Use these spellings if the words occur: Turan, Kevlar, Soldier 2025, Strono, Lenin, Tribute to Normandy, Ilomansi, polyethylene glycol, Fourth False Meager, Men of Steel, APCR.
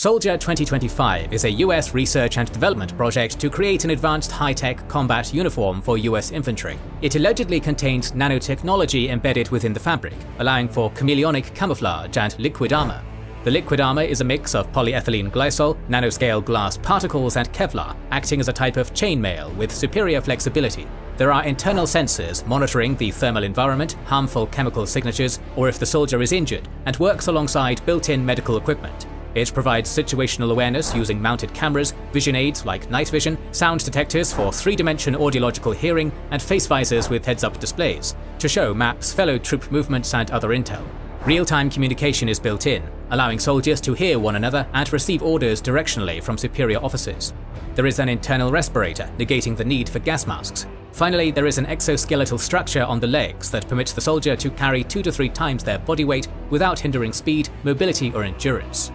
Soldier 2025 is a US research and development project to create an advanced high-tech combat uniform for US infantry. It allegedly contains nanotechnology embedded within the fabric, allowing for chameleonic camouflage and liquid armor. The liquid armor is a mix of polyethylene glycol, nanoscale glass particles and Kevlar, acting as a type of chainmail with superior flexibility. There are internal sensors monitoring the thermal environment, harmful chemical signatures, or if the soldier is injured, and works alongside built-in medical equipment. It provides situational awareness using mounted cameras, vision aids like night vision, sound detectors for three-dimension audiological hearing, and face visors with heads-up displays to show maps, fellow troop movements, and other intel. Real-time communication is built in, allowing soldiers to hear one another and receive orders directionally from superior officers. There is an internal respirator, negating the need for gas masks. Finally, there is an exoskeletal structure on the legs that permits the soldier to carry 2 to 3 times their body weight without hindering speed, mobility, or endurance.